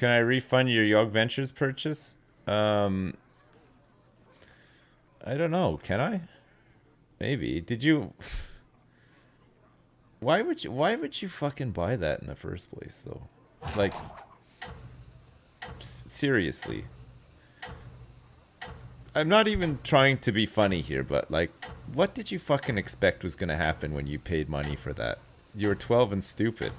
Can I refund your Yogventures purchase? I don't know. Can I? Maybe. Did you? Why would you? Why would you fucking buy that in the first place, though? Like, seriously. I'm not even trying to be funny here, but like, what did you fucking expect was gonna happen when you paid money for that? You were 12 and stupid.